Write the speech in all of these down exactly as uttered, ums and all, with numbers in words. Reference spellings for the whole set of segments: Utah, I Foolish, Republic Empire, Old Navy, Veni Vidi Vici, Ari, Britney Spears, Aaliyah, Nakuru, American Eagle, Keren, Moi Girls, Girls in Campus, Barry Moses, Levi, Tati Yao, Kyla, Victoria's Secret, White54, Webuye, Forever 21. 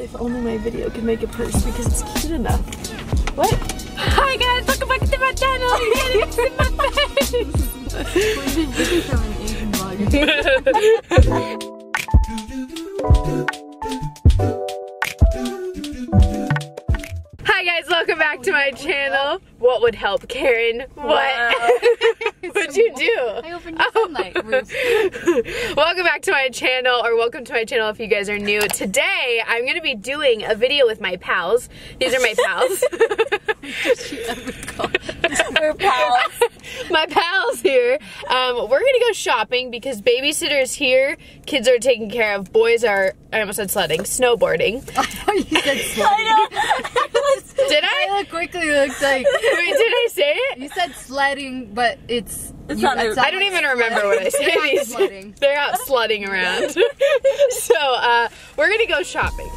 if only my video could make a purse because it's cute enough. What? Hi guys, welcome back to my channel. You can't even see my face. When did Vicky come and eat and vlog? Hi guys, welcome back to my channel. What would help, Karen? What? Wow. What'd you do? I opened your sunlight. Oh. Welcome back to my channel, or welcome to my channel if you guys are new. Today, I'm going to be doing a video with my pals. These are my pals. Does she ever call her pals? My pals here. Um, we're going to go shopping because babysitter's here, kids are taken care of, boys are, I almost said sledding, snowboarding. I thought you said sledding. I know. Was, did I? I look quickly looked like. Wait, did I say it? You said sledding, but it's... it's you, not it's I don't even sledding. Remember what I said. They're out sledding around. So, uh, we're going to go shopping.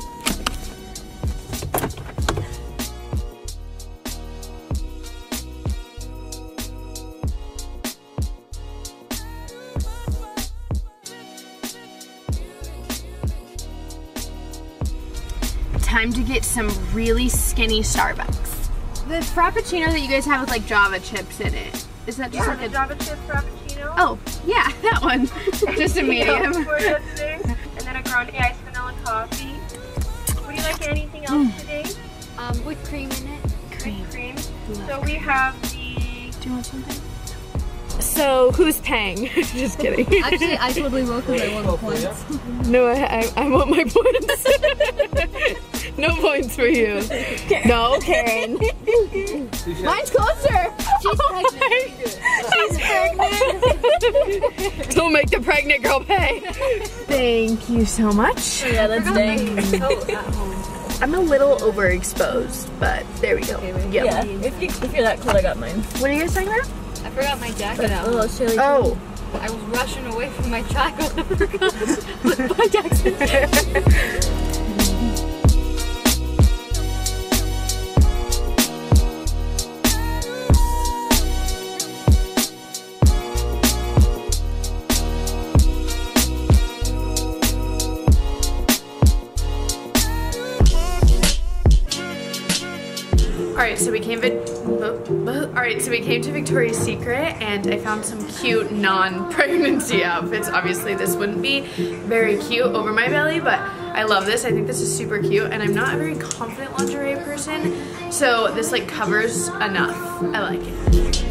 Time to get some really skinny Starbucks. The frappuccino that you guys have with like Java chips in it. Is that just yeah, like a Java chip frappuccino? Oh, yeah, that one. Just a medium. And then a grande iced vanilla coffee. Would you like anything else mm. today? Um, with cream in it. Cream. With cream. So we have the... Do you want something? So, who's paying? Just kidding. Actually, I totally will because I want the points. No, I, I, I want my points. No points for you. Karen. No, Karen. Mine's closer. She's oh pregnant. She's pregnant. Don't make the pregnant girl pay. Thank you so much. Oh yeah, let's thank. I'm a little overexposed, but there we go. Okay, yep. Yeah, if, you, if you're that cold, I got mine. What are you guys talking about? I forgot my jacket out. Oh. I was rushing away from my chocolate. I forgot my jacket. Alright, so we came Alright, so we came to Victoria's Secret and I found some cute non-pregnancy outfits. Obviously this wouldn't be very cute over my belly, but I love this. I think this is super cute and I'm not a very confident lingerie person, so this like covers enough. I like it.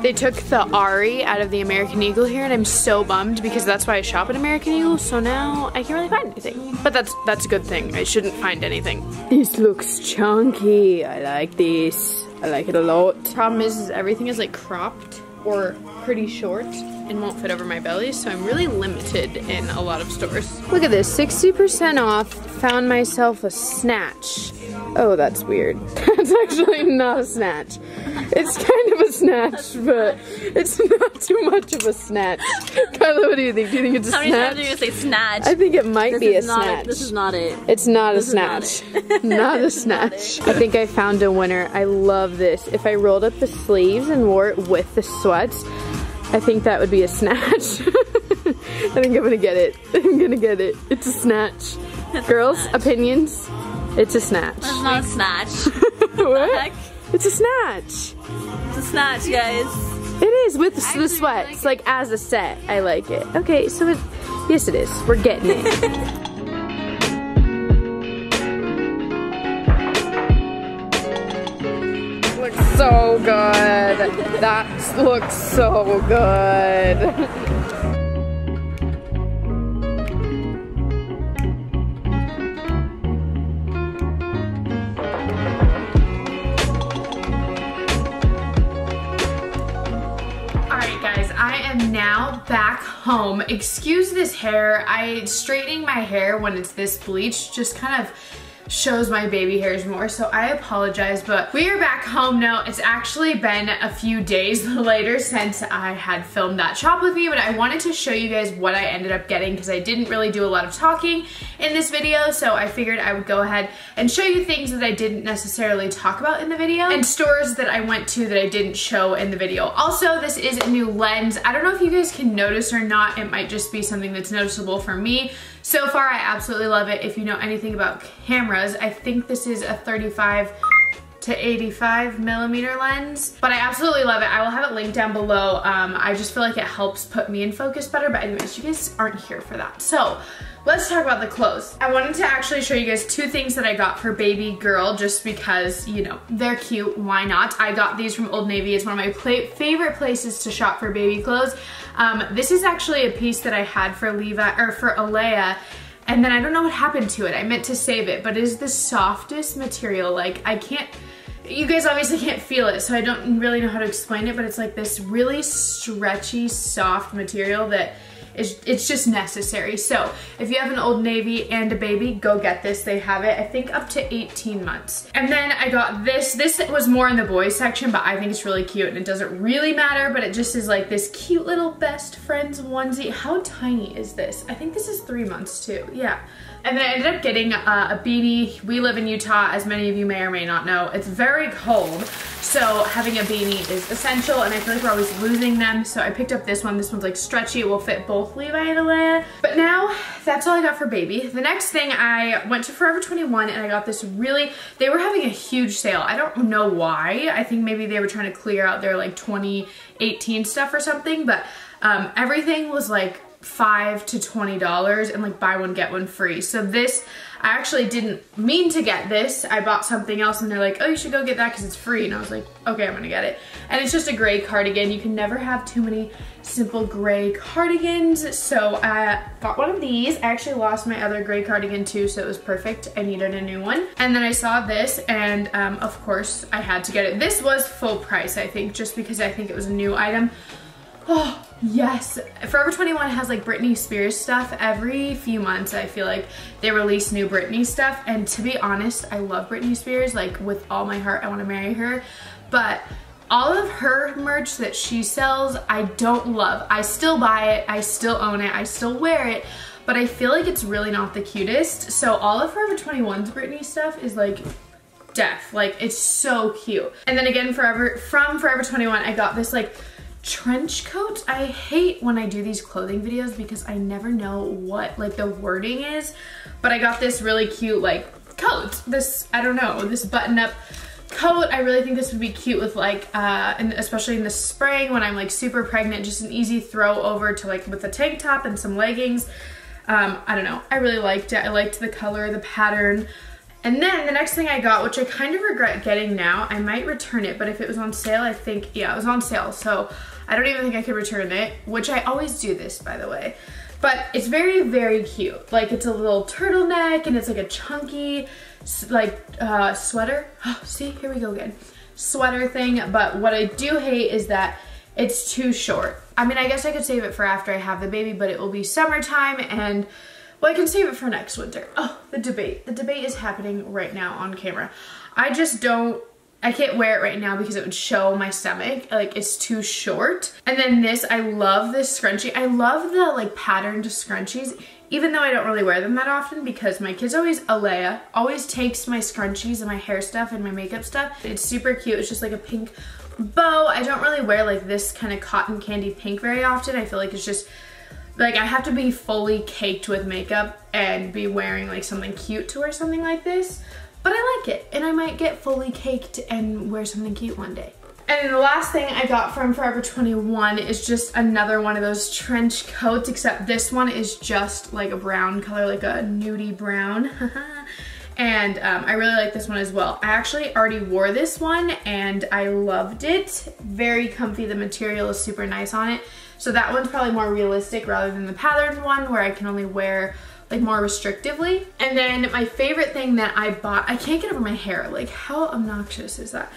They took the Ari out of the American Eagle here and I'm so bummed because that's why I shop at American Eagle, so now I can't really find anything. But that's that's a good thing. I shouldn't find anything. This looks chunky. I like this. I like it a lot. Problem is, is everything is like cropped or pretty short and won't fit over my belly, so I'm really limited in a lot of stores. Look at this, sixty percent off, found myself a snatch. Oh, that's weird. That's actually not a snatch. It's kind of a snatch, but it's not too much of a snatch. Kyla, what do you think? Do you think it's a snatch? How many times are you going to say snatch? I think it might be a snatch. This is not it. It's not a snatch. Not a snatch. I think I found a winner. I love this. If I rolled up the sleeves and wore it with the sweats, I think that would be a snatch. I think I'm gonna get it. I'm gonna get it. It's a snatch. That's Girls, a snatch. Opinions, it's a snatch. That's not a snatch. What? It's a snatch. It's a snatch, guys. It is, with the, the sweats, like, like as a set. I like it. Okay, so it, yes it is. We're getting it. So good. That looks so good. Now back home. Excuse this hair. I straightening my hair when it's this bleached just kind of shows my baby hairs more, so I apologize, but we are back home now. It's actually been a few days later since I had filmed that shop with me, but I wanted to show you guys what I ended up getting because I didn't really do a lot of talking in this video, so I figured I would go ahead and show you things that I didn't necessarily talk about in the video and stores that I went to that I didn't show in the video. Also, this is a new lens. I don't know if you guys can notice or not. It might just be something that's noticeable for me. So far, I absolutely love it. If you know anything about cameras, I think this is a thirty-five to eighty-five millimeter lens, but I absolutely love it. I will have it linked down below. Um, I just feel like it helps put me in focus better, but anyways, you guys aren't here for that. So let's talk about the clothes. I wanted to actually show you guys two things that I got for baby girl just because, you know, they're cute, why not? I got these from Old Navy. It's one of my pla- favorite places to shop for baby clothes. Um, this is actually a piece that I had for Levi, or for Aaliyah, and then I don't know what happened to it. I meant to save it, but it is the softest material. Like, I can't, you guys obviously can't feel it, so I don't really know how to explain it, but it's like this really stretchy, soft material that is, it's just necessary. So if you have an Old Navy and a baby, go get this. They have it, I think, up to eighteen months. And then I got this. This was more in the boys section, but I think it's really cute, and it doesn't really matter, but it just is like this cute little best friends onesie. How tiny is this? I think this is three months too, yeah. And then I ended up getting uh, a beanie. We live in Utah, as many of you may or may not know. It's very cold, so having a beanie is essential, and I feel like we're always losing them, so I picked up this one. This one's like stretchy. It will fit both Levi and Aaliyah. But now, that's all I got for baby. The next thing, I went to Forever twenty-one, and I got this really, they were having a huge sale. I don't know why. I think maybe they were trying to clear out their like twenty eighteen stuff or something, but um, everything was like five to twenty dollars and like buy one get one free. So this, I actually didn't mean to get this. I bought something else and they're like, oh, you should go get that because it's free, and I was like, okay, I'm gonna get it. And it's just a gray cardigan. You can never have too many simple gray cardigans, so I bought one of these. I actually lost my other gray cardigan too, so it was perfect. I needed a new one. And then I saw this, and um, of course I had to get it. This was full price, I think, just because I think it was a new item. Oh, yes. Forever twenty-one has like Britney Spears stuff. Every few months, I feel like they release new Britney stuff. And to be honest, I love Britney Spears. Like, with all my heart, I want to marry her. But all of her merch that she sells, I don't love. I still buy it. I still own it. I still wear it. But I feel like it's really not the cutest. So all of Forever twenty-one's Britney stuff is like death. Like, it's so cute. And then again, Forever from Forever twenty-one, I got this like trench coat. I hate when I do these clothing videos because I never know what like the wording is, but I got this really cute like coat. This, I don't know, this button up coat. I really think this would be cute with like, uh, and especially in the spring when I'm like super pregnant, just an easy throw over to like with a tank top and some leggings. Um, I don't know. I really liked it. I liked the color, the pattern. And then the next thing I got, which I kind of regret getting now, I might return it, but if it was on sale, I think, yeah, it was on sale, so I don't even think I could return it, which I always do this, by the way. But it's very, very cute. Like, it's a little turtleneck, and it's like a chunky, like, uh, sweater. Oh, see, here we go again. Sweater thing, but what I do hate is that it's too short. I mean, I guess I could save it for after I have the baby, but it will be summertime, and well, I can save it for next winter. Oh, the debate. The debate is happening right now on camera. I just don't, I can't wear it right now because it would show my stomach. Like, it's too short. And then this, I love this scrunchie. I love the, like, patterned scrunchies, even though I don't really wear them that often because my kids always, Aaliyah, always takes my scrunchies and my hair stuff and my makeup stuff. It's super cute. It's just, like, a pink bow. I don't really wear, like, this kind of cotton candy pink very often. I feel like it's just, like, I have to be fully caked with makeup and be wearing like something cute to wear something like this, but I like it, and I might get fully caked and wear something cute one day. And then the last thing I got from Forever twenty-one is just another one of those trench coats, except this one is just like a brown color, like a nudie brown. And um, I really like this one as well. I actually already wore this one and I loved it. Very comfy, the material is super nice on it. So that one's probably more realistic rather than the patterned one where I can only wear like more restrictively. And then my favorite thing that I bought, I can't get over my hair. Like, how obnoxious is that?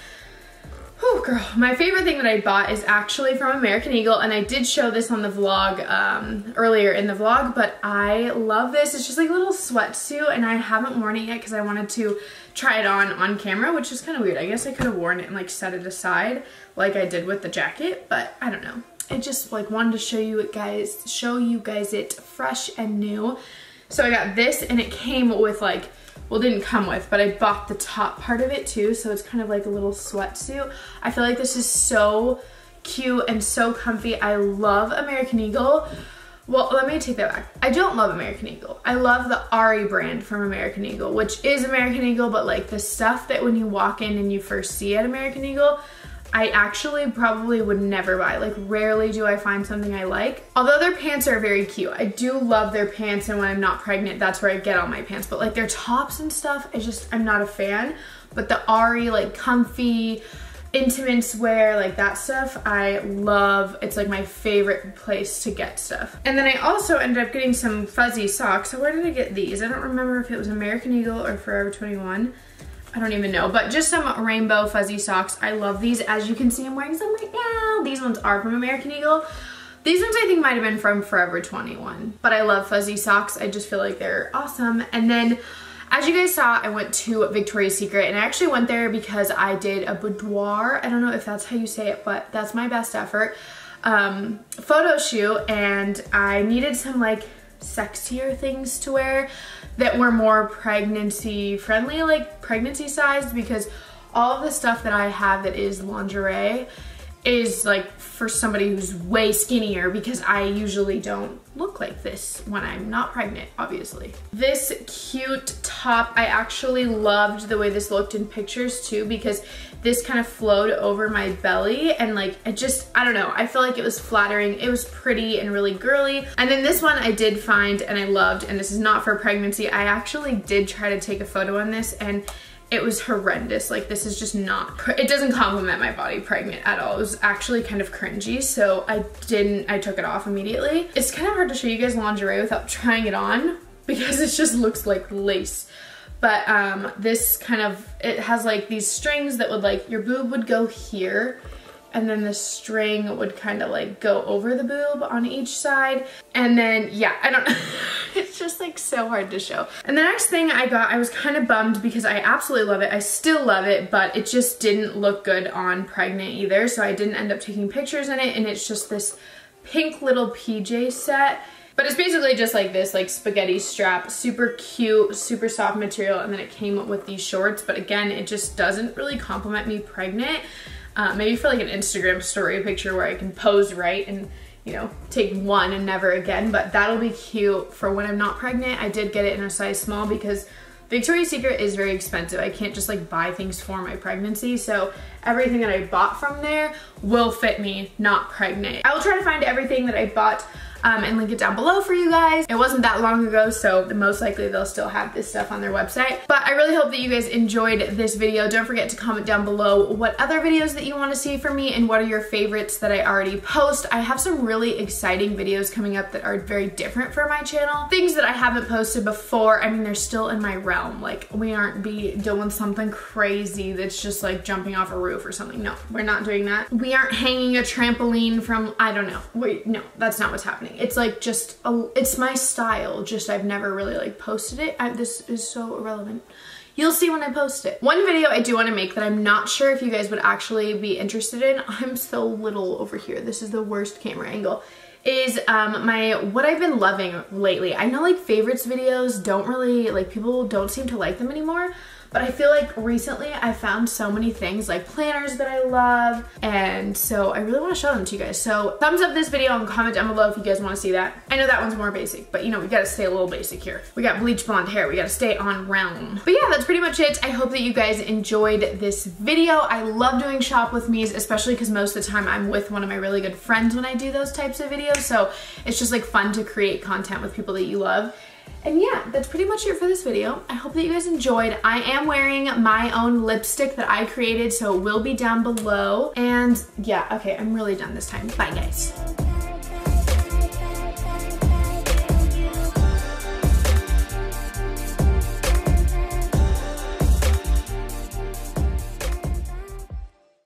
Oh girl, my favorite thing that I bought is actually from American Eagle, and I did show this on the vlog um, earlier in the vlog, but I love this. It's just like a little sweatsuit, and I haven't worn it yet because I wanted to try it on on camera, which is kind of weird. I guess I could have worn it and like set it aside like I did with the jacket, but I don't know. I just like wanted to show you it guys, show you guys it fresh and new. So I got this, and it came with like, well, it didn't come with, but I bought the top part of it too, so it's kind of like a little sweatsuit. I feel like this is so cute and so comfy. I love American Eagle. Well, let me take that back. I don't love American Eagle. I love the Ari brand from American Eagle, which is American Eagle, but like the stuff that when you walk in and you first see at American Eagle, I actually probably would never buy. Like rarely do I find something I like. Although their pants are very cute. I do love their pants, and when I'm not pregnant, that's where I get all my pants. But like their tops and stuff, I just, I'm not a fan. But the Ari like comfy, intimates wear, like that stuff, I love. It's like my favorite place to get stuff. And then I also ended up getting some fuzzy socks. So where did I get these? I don't remember if it was American Eagle or Forever twenty-one. I don't even know, but just some rainbow fuzzy socks. I love these. As you can see, I'm wearing some right now. These ones are from American Eagle. These ones I think might have been from Forever twenty-one, but I love fuzzy socks. I just feel like they're awesome. And then as you guys saw, I went to Victoria's Secret, and I actually went there because I did a boudoir. I don't know if that's how you say it, but that's my best effort. Um, photo shoot, and I needed some like sexier things to wear that were more pregnancy friendly, like pregnancy sized, because all of the stuff that I have that is lingerie is like for somebody who's way skinnier, because I usually don't look like this when I'm not pregnant, obviously. This cute top, I actually loved the way this looked in pictures too, because this kind of flowed over my belly, and like it just, I don't know, I feel like it was flattering. It was pretty and really girly. And then this one I did find and I loved, and this is not for pregnancy. I actually did try to take a photo on this, and it was horrendous. Like this is just not, it doesn't compliment my body pregnant at all. It was actually kind of cringy, so I didn't, I took it off immediately. It's kind of hard to show you guys lingerie without trying it on, because it just looks like lace. But um, this kind of, it has like these strings that would like, your boob would go here, and then the string would kind of like go over the boob on each side. And then, yeah, I don't know. It's just like so hard to show. And the next thing I got, I was kind of bummed because I absolutely love it. I still love it, but it just didn't look good on pregnant either. So I didn't end up taking pictures in it. And it's just this pink little P J set. But it's basically just like this, like spaghetti strap, super cute, super soft material. And then it came with these shorts. But again, it just doesn't really compliment me pregnant. Uh, maybe for like an Instagram story picture where I can pose right and, you know, take one and never again, but that'll be cute for when I'm not pregnant. I did get it in a size small because Victoria's Secret is very expensive. I can't just like buy things for my pregnancy, so everything that I bought from there will fit me not pregnant. I will try to find everything that I bought um, and link it down below for you guys. It wasn't that long ago, so most likely they'll still have this stuff on their website. But I really hope that you guys enjoyed this video. Don't forget to comment down below what other videos that you want to see from me and what are your favorites that I already post. I have some really exciting videos coming up that are very different for my channel. Things that I haven't posted before. I mean, they're still in my realm. Like, we aren't be doing something crazy that's just like jumping off a roof or something. No, we're not doing that. We aren't hanging a trampoline from, I don't know. Wait, no, that's not what's happening. It's like just, a, it's my style. Just I've never really like posted it. I, this is so irrelevant. You'll see when I post it. One video I do want to make that I'm not sure if you guys would actually be interested in. I'm so little over here. This is the worst camera angle. Is um, my, what I've been loving lately. I know like favorites videos don't really, like people don't seem to like them anymore, but I feel like recently I found so many things like planners that I love, and so I really want to show them to you guys. So thumbs up this video and comment down below if you guys want to see that. I know that one's more basic, but you know, we got to stay a little basic here. We got bleach blonde hair. We got to stay on realm. But yeah, that's pretty much it. I hope that you guys enjoyed this video. I love doing shop with me's, especially because most of the time I'm with one of my really good friends when I do those types of videos. So it's just like fun to create content with people that you love. And yeah, that's pretty much it for this video. I hope that you guys enjoyed. I am wearing my own lipstick that I created, so it will be down below. And yeah, okay, I'm really done this time. Bye, guys.